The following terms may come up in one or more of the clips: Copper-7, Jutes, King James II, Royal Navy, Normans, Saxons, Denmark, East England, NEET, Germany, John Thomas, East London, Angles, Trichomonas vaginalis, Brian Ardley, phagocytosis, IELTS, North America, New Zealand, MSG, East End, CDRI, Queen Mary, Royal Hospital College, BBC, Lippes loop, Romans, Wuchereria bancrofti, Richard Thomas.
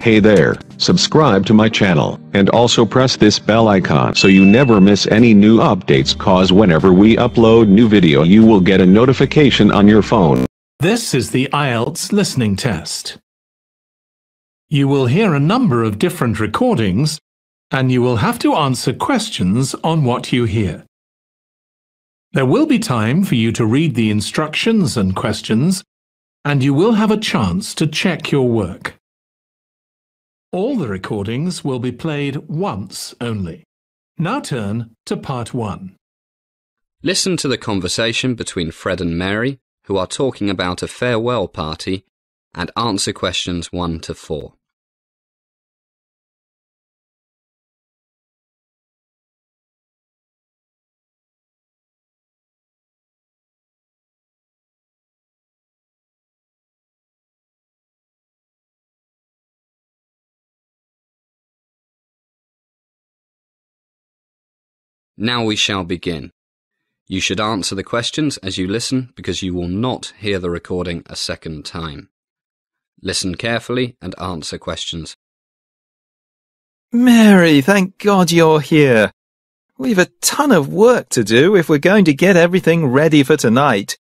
Hey there, subscribe to my channel, and also press this bell icon so you never miss any new updates, cause whenever we upload new video you will get a notification on your phone. This is the IELTS listening test. You will hear a number of different recordings, and you will have to answer questions on what you hear. There will be time for you to read the instructions and questions, and you will have a chance to check your work. All the recordings will be played once only. Now turn to part one. Listen to the conversation between Fred and Mary, who are talking about a farewell party, and answer questions 1 to 4. Now we shall begin. You should answer the questions as you listen, because you will not hear the recording a second time. Listen carefully and answer questions. Mary, thank God you're here. We've a ton of work to do if we're going to get everything ready for tonight.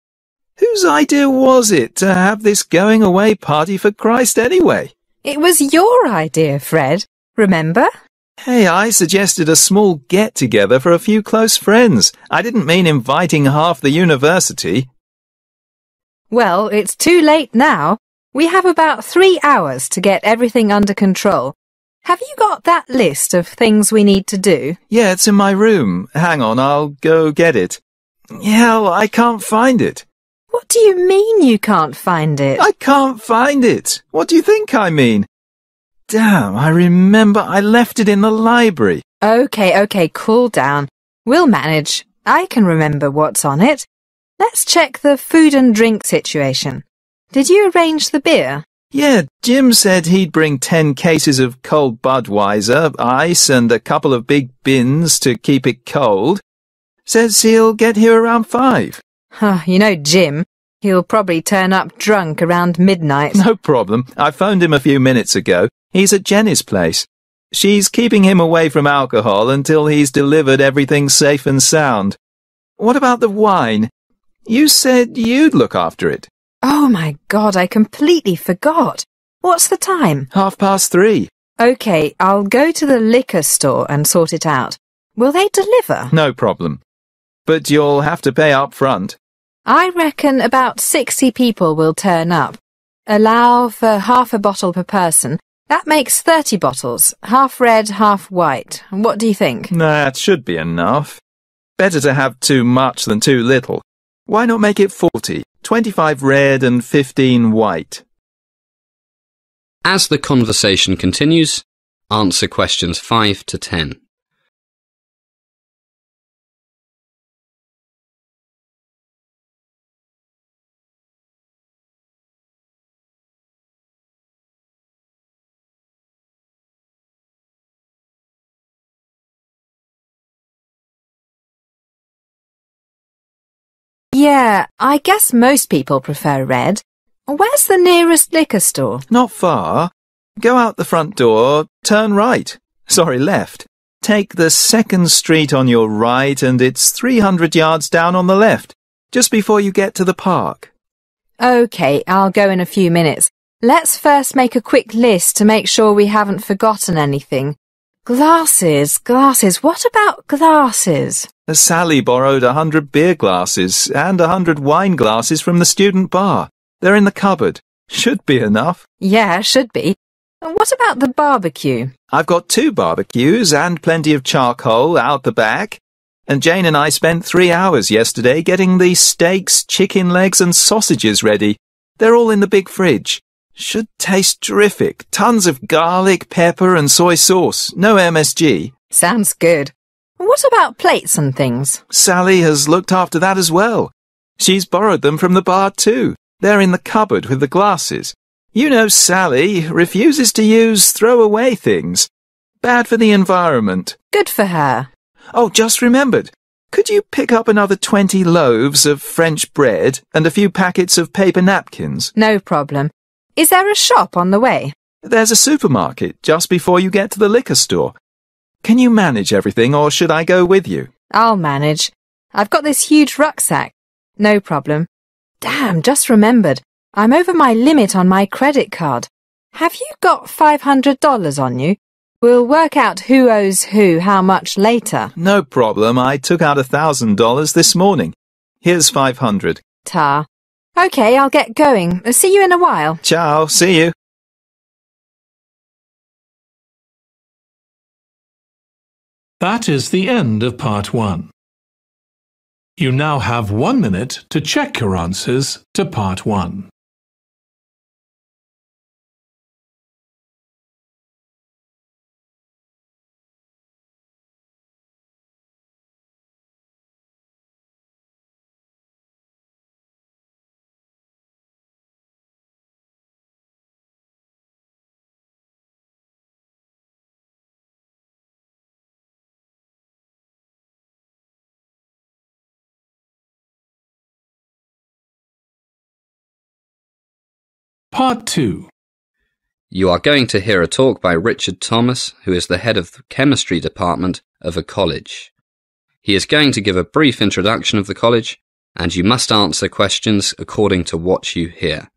Whose idea was it to have this going away party for Christ anyway? It was your idea, Fred, remember? Hey, I suggested a small get-together for a few close friends. I didn't mean inviting half the university. Well, it's too late now. We have about 3 hours to get everything under control. Have you got that list of things we need to do? Yeah, it's in my room. Hang on, I'll go get it. Hell, I can't find it. What do you mean you can't find it? I can't find it. What do you think I mean? Damn, I remember I left it in the library. Okay, cool down. We'll manage. I can remember what's on it. Let's check the food and drink situation. Did you arrange the beer? Yeah, Jim said he'd bring 10 cases of cold Budweiser, ice, and a couple of big bins to keep it cold. Says he'll get here around 5. You know Jim. He'll probably turn up drunk around midnight. No problem. I phoned him a few minutes ago. He's at Jenny's place. She's keeping him away from alcohol until he's delivered everything safe and sound. What about the wine? You said you'd look after it. Oh my God, I completely forgot. What's the time? 3:30. Okay, I'll go to the liquor store and sort it out. Will they deliver? No problem. But you'll have to pay up front. I reckon about 60 people will turn up. Allow for half a bottle per person. That makes 30 bottles, half red, half white. What do you think? That should be enough. Better to have too much than too little. Why not make it 40, 25 red and 15 white? As the conversation continues, answer questions 5 to 10. Yeah, I guess most people prefer red. Where's the nearest liquor store? Not far. Go out the front door, turn right. Sorry, left. Take the 2nd street on your right and it's 300 yards down on the left, just before you get to the park. Okay, I'll go in a few minutes. Let's first make a quick list to make sure we haven't forgotten anything. Glasses. What about glasses? Sally borrowed 100 beer glasses and 100 wine glasses from the student bar. They're in the cupboard. Should be enough. Yeah, should be. What about the barbecue? I've got 2 barbecues and plenty of charcoal out the back. And Jane and I spent 3 hours yesterday getting the steaks, chicken legs and sausages ready. They're all in the big fridge. Should taste terrific. Tons of garlic, pepper and soy sauce. No MSG. Sounds good. What about plates and things? Sally has looked after that as well. She's borrowed them from the bar too. They're in the cupboard with the glasses. You know Sally refuses to use throwaway things. Bad for the environment. Good for her. Oh, just remembered. Could you pick up another 20 loaves of French bread and a few packets of paper napkins? No problem. Is there a shop on the way? There's a supermarket just before you get to the liquor store. Can you manage everything, or should I go with you? I'll manage. I've got this huge rucksack. No problem. Damn, just remembered. I'm over my limit on my credit card. Have you got $500 on you? We'll work out who owes who how much later. No problem. I took out $1,000 this morning. Here's $500. Ta. Okay, I'll get going. See you in a while. Ciao. See you. That is the end of part one. You now have 1 minute to check your answers to part one. Part 2. You are going to hear a talk by Richard Thomas, who is the head of the chemistry department of a college. He is going to give a brief introduction of the college, and you must answer questions according to what you hear.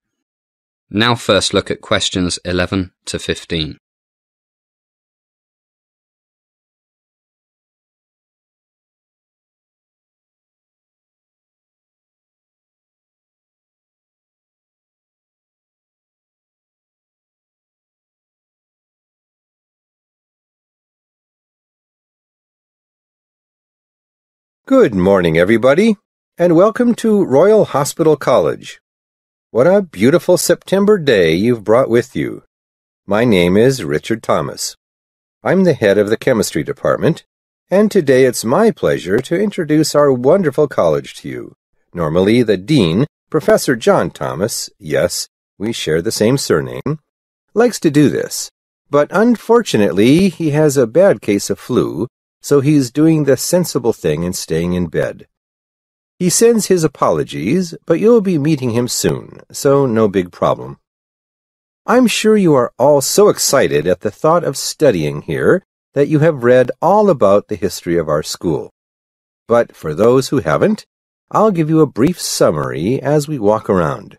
Now first look at questions 11 to 15. Good morning, everybody, and welcome to Royal Hospital College. What a beautiful September day you've brought with you. My name is Richard Thomas. I'm the head of the chemistry department, and today it's my pleasure to introduce our wonderful college to you. Normally, the dean, Professor John Thomas, yes, we share the same surname, likes to do this, but unfortunately, he has a bad case of flu, so he's doing the sensible thing and staying in bed. He sends his apologies, but you'll be meeting him soon, so no big problem. I'm sure you are all so excited at the thought of studying here that you have read all about the history of our school. But for those who haven't, I'll give you a brief summary as we walk around.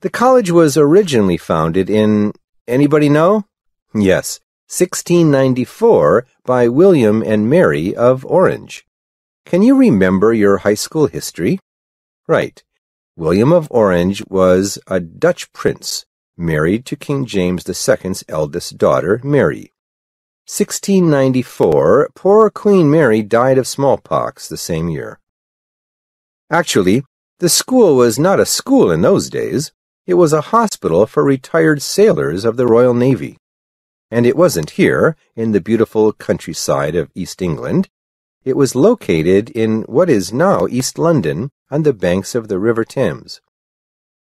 The college was originally founded in, anybody know? Yes, 1694 by William and Mary of Orange. Can you remember your high school history? Right. William of Orange was a Dutch prince, married to King James II's eldest daughter, Mary. 1694, poor Queen Mary died of smallpox the same year. Actually, the school was not a school in those days. It was a hospital for retired sailors of the Royal Navy. And it wasn't here, in the beautiful countryside of East England. It was located in what is now East London, on the banks of the River Thames.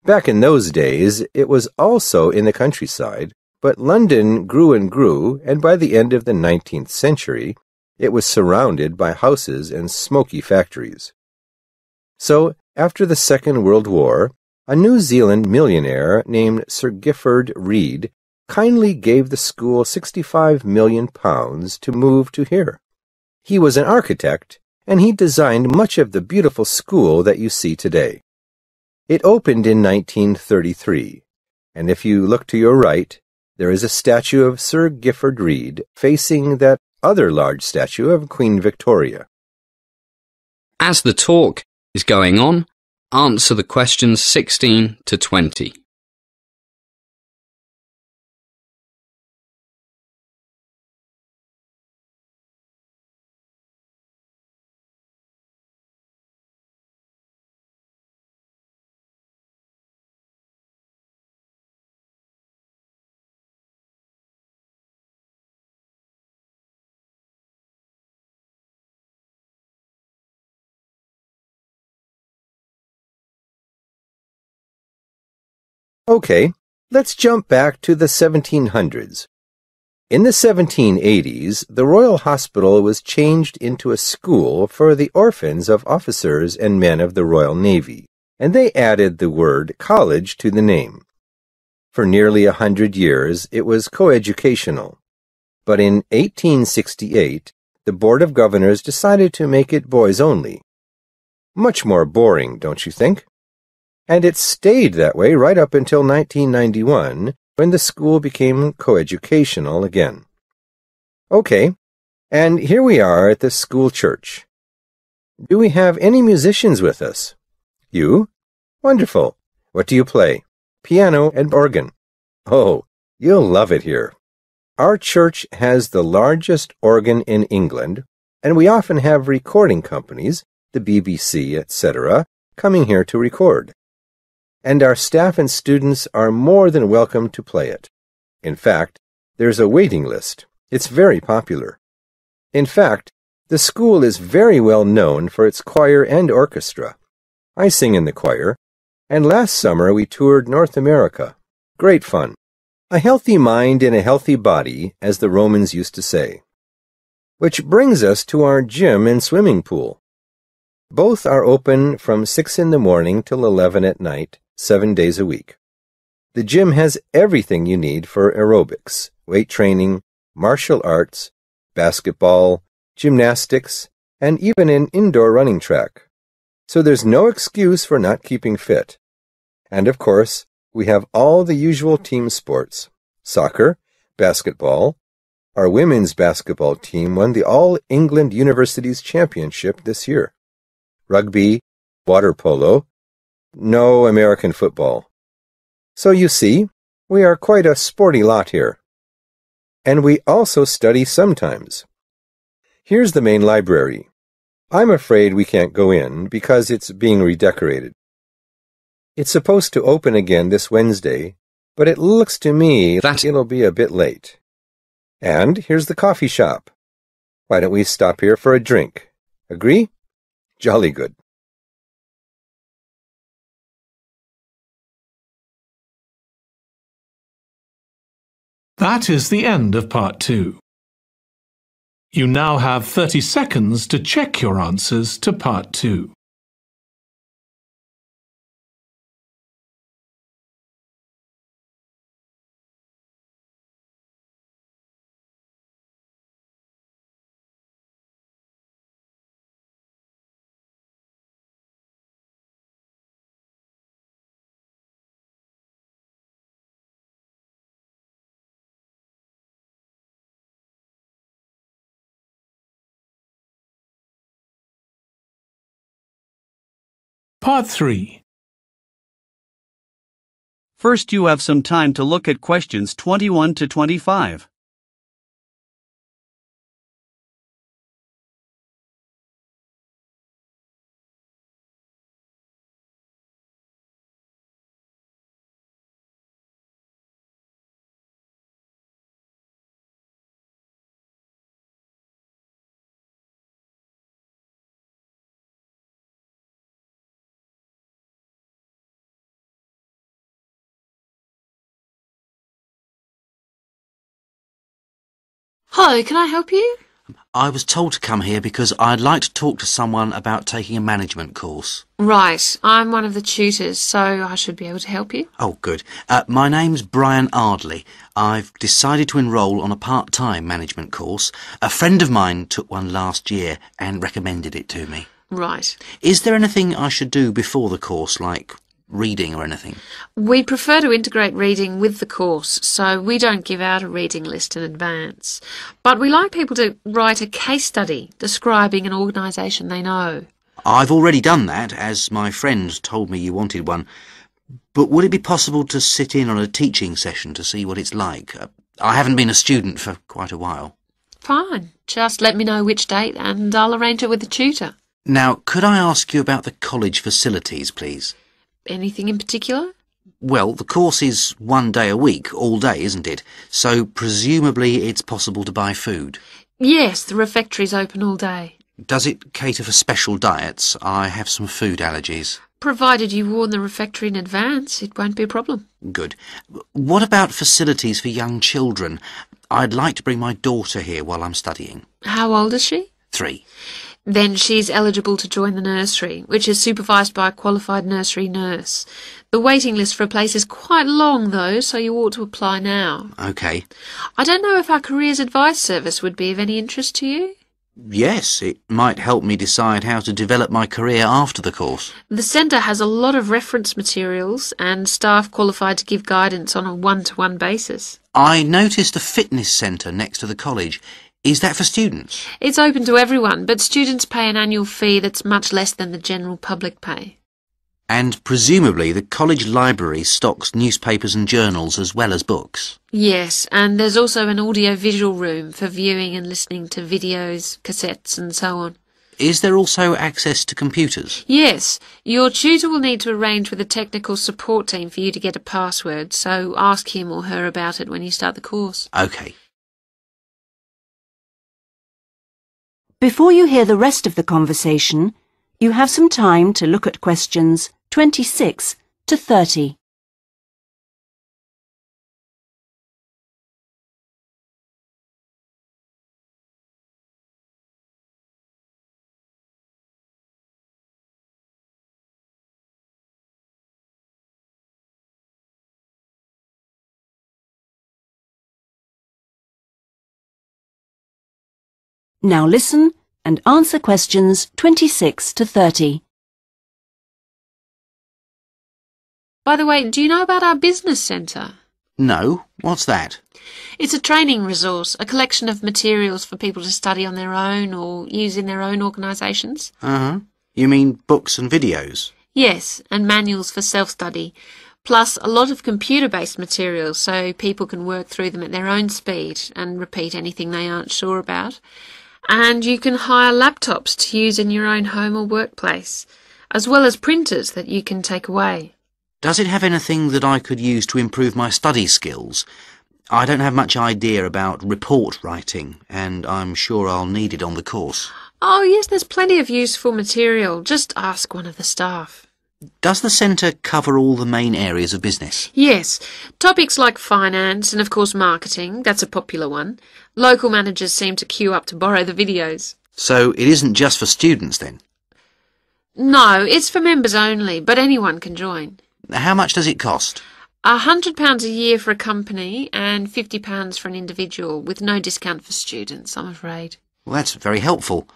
Back in those days, it was also in the countryside, but London grew and grew, and by the end of the 19th century, it was surrounded by houses and smoky factories. So, after the Second World War, a New Zealand millionaire named Sir Gifford Reed kindly gave the school £65 million to move to here. He was an architect, and he designed much of the beautiful school that you see today. It opened in 1933, and if you look to your right, there is a statue of Sir Gifford Reed facing that other large statue of Queen Victoria. As the talk is going on, answer the questions 16 to 20. Okay, let's jump back to the 1700s. In the 1780s, the Royal Hospital was changed into a school for the orphans of officers and men of the Royal Navy, and they added the word college to the name. For nearly 100 years, it was coeducational. But in 1868, the Board of Governors decided to make it boys only. Much more boring, don't you think? And it stayed that way right up until 1991, when the school became coeducational again. Okay, and here we are at the school church. Do we have any musicians with us? You? Wonderful. What do you play? Piano and organ. Oh, you'll love it here. Our church has the largest organ in England, and we often have recording companies, the BBC, etc., coming here to record. And our staff and students are more than welcome to play it. In fact, there's a waiting list. It's very popular. In fact, the school is very well known for its choir and orchestra. I sing in the choir, and last summer we toured North America. Great fun. A healthy mind in a healthy body, as the Romans used to say. Which brings us to our gym and swimming pool. Both are open from 6 in the morning till 11 at night, 7 days a week. The gym has everything you need for aerobics, weight training, martial arts, basketball, gymnastics, and even an indoor running track. So there's no excuse for not keeping fit. And of course, we have all the usual team sports. Soccer, basketball. Our women's basketball team won the All England Universities Championship this year. Rugby, water polo, no American football. So you see, we are quite a sporty lot here. And we also study sometimes. Here's the main library. I'm afraid we can't go in because it's being redecorated. It's supposed to open again this Wednesday, but it looks to me that it'll be a bit late. And here's the coffee shop. Why don't we stop here for a drink? Agree? Jolly good. That is the end of part 2. You now have 30 seconds to check your answers to part 2. Part 3. First, you have some time to look at questions 21 to 25. Hello, can I help you? I was told to come here because I'd like to talk to someone about taking a management course. Right, I'm one of the tutors, so I should be able to help you. Oh, good. My name's Brian Ardley. I've decided to enrol on a part-time management course. A friend of mine took one last year and recommended it to me. Right. Is there anything I should do before the course, like reading or anything? We prefer to integrate reading with the course, so we don't give out a reading list in advance. But we like people to write a case study describing an organisation they know. I've already done that, as my friend told me you wanted one. But would it be possible to sit in on a teaching session to see what it's like? I haven't been a student for quite a while. Fine. Just let me know which date and I'll arrange it with the tutor. Now, could I ask you about the college facilities, please? Anything in particular? Well, the course is 1 day a week, all day, isn't it? So presumably it's possible to buy food. Yes, the refectory's open all day. Does it cater for special diets? I have some food allergies. Provided you warn the refectory in advance, it won't be a problem. Good. What about facilities for young children? I'd like to bring my daughter here while I'm studying. How old is she? 3. then she's eligible to join the nursery, which is supervised by a qualified nursery nurse. The waiting list for a place is quite long, though, so you ought to apply now. OK. I don't know if our Careers Advice Service would be of any interest to you? Yes, it might help me decide how to develop my career after the course. The centre has a lot of reference materials and staff qualified to give guidance on a one-to-one basis. I noticed a fitness centre next to the college. Is that for students? It's open to everyone, but students pay an annual fee that's much less than the general public pay. And presumably the college library stocks newspapers and journals as well as books. Yes, and there's also an audio-visual room for viewing and listening to videos, cassettes and so on. Is there also access to computers? Yes. Your tutor will need to arrange with a technical support team for you to get a password, so ask him or her about it when you start the course. OK. Before you hear the rest of the conversation, you have some time to look at questions 26 to 30. Now listen and answer questions 26 to 30. By the way, do you know about our business centre? No. What's that? It's a training resource, a collection of materials for people to study on their own or use in their own organisations. You mean books and videos? Yes, and manuals for self-study, plus a lot of computer-based materials so people can work through them at their own speed and repeat anything they aren't sure about. And you can hire laptops to use in your own home or workplace, as well as printers that you can take away. Does it have anything that I could use to improve my study skills? I don't have much idea about report writing, and I'm sure I'll need it on the course. Oh, yes, there's plenty of useful material. Just ask one of the staff. Does the centre cover all the main areas of business? Yes. Topics like finance and, of course, marketing. That's a popular one. Local managers seem to queue up to borrow the videos. So it isn't just for students, then? No, it's for members only, but anyone can join. How much does it cost? £100 a year for a company and £50 for an individual, with no discount for students, I'm afraid. Well, that's very helpful.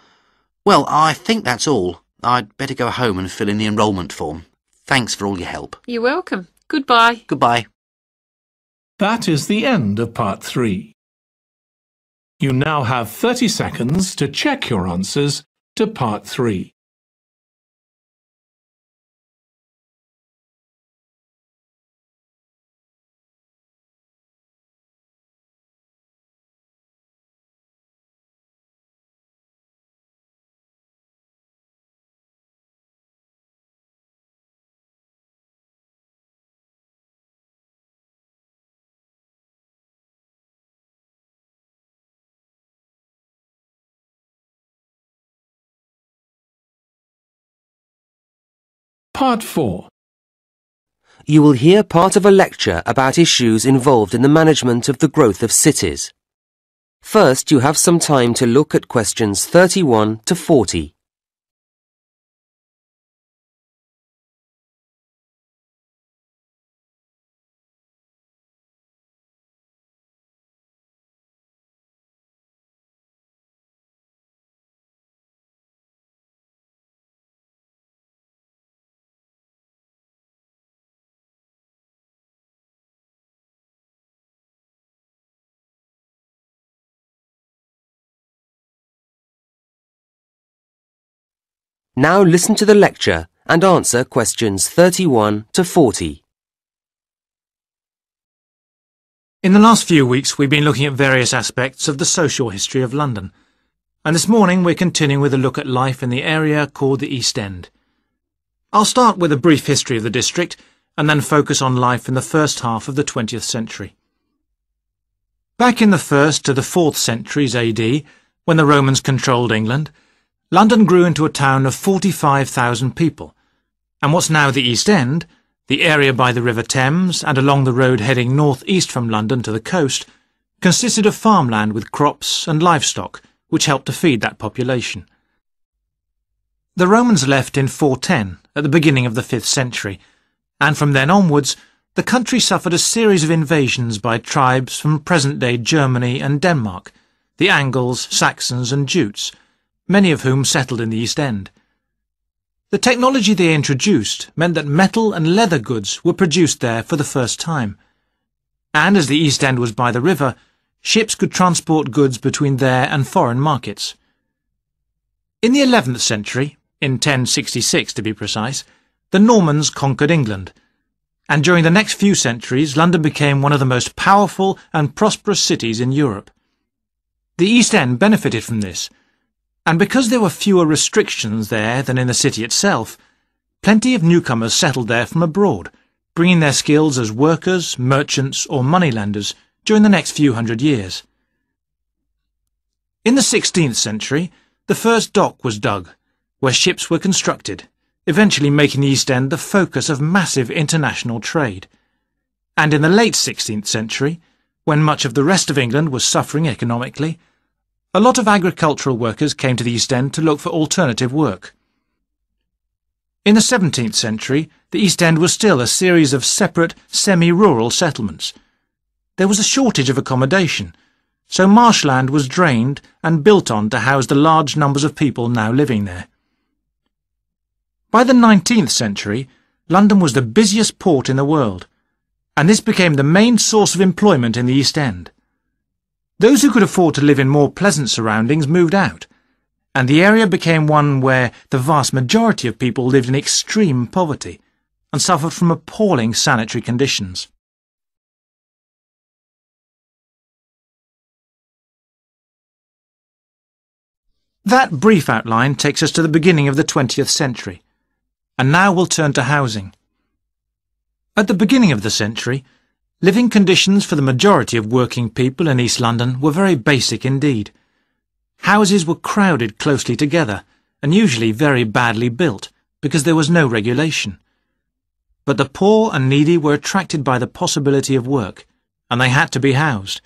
Well, I think that's all. I'd better go home and fill in the enrolment form. Thanks for all your help. You're welcome. Goodbye. Goodbye. That is the end of Part 3. You now have 30 seconds to check your answers to Part 3. Part 4. You will hear part of a lecture about issues involved in the management of the growth of cities. First, you have some time to look at questions 31 to 40. Now listen to the lecture and answer questions 31 to 40. In the last few weeks we've been looking at various aspects of the social history of London, and this morning we're continuing with a look at life in the area called the East End. I'll start with a brief history of the district and then focus on life in the first half of the 20th century. Back in the 1st to the 4th centuries AD, when the Romans controlled England, London grew into a town of 45,000 people, and what's now the East End, the area by the River Thames and along the road heading north-east from London to the coast, consisted of farmland with crops and livestock, which helped to feed that population. The Romans left in 410, at the beginning of the 5th century, and from then onwards the country suffered a series of invasions by tribes from present-day Germany and Denmark, the Angles, Saxons and Jutes, many of whom settled in the East End. The technology they introduced meant that metal and leather goods were produced there for the first time, and as the East End was by the river, ships could transport goods between there and foreign markets. In the 11th century, in 1066 to be precise, the Normans conquered England, and during the next few centuries London became one of the most powerful and prosperous cities in Europe. The East End benefited from this, and because there were fewer restrictions there than in the city itself, plenty of newcomers settled there from abroad, bringing their skills as workers, merchants or moneylenders during the next few hundred years. In the 16th century, the first dock was dug, where ships were constructed, eventually making the East End the focus of massive international trade. And in the late 16th century, when much of the rest of England was suffering economically, a lot of agricultural workers came to the East End to look for alternative work. In the 17th century, the East End was still a series of separate, semi-rural settlements. There was a shortage of accommodation, so marshland was drained and built on to house the large numbers of people now living there. By the 19th century, London was the busiest port in the world, and this became the main source of employment in the East End. Those who could afford to live in more pleasant surroundings moved out, and the area became one where the vast majority of people lived in extreme poverty and suffered from appalling sanitary conditions. That brief outline takes us to the beginning of the 20th century, and now we'll turn to housing. At the beginning of the century, living conditions for the majority of working people in East London were very basic indeed. Houses were crowded closely together and usually very badly built because there was no regulation. But the poor and needy were attracted by the possibility of work, and they had to be housed.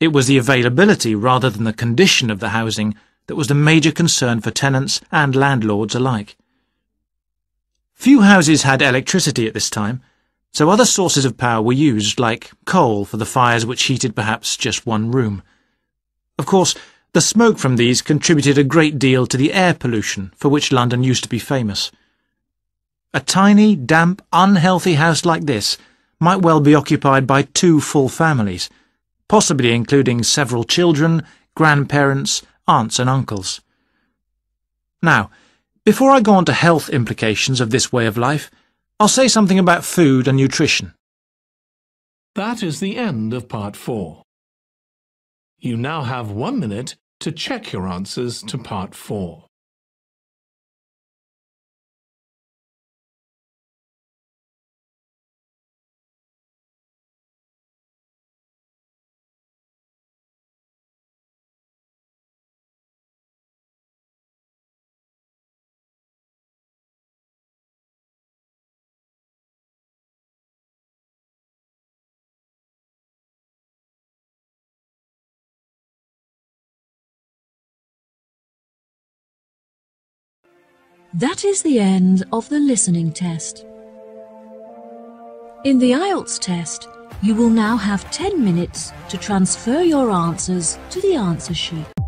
It was the availability rather than the condition of the housing that was the major concern for tenants and landlords alike. Few houses had electricity at this time, so other sources of power were used, like coal for the fires which heated perhaps just one room. Of course, the smoke from these contributed a great deal to the air pollution for which London used to be famous. A tiny, damp, unhealthy house like this might well be occupied by two full families, possibly including several children, grandparents, aunts and uncles. Now, before I go on to health implications of this way of life, I'll say something about food and nutrition. That is the end of part 4. You now have 1 minute to check your answers to part 4. That is the end of the listening test. In the IELTS test, you will now have 10 minutes to transfer your answers to the answer sheet.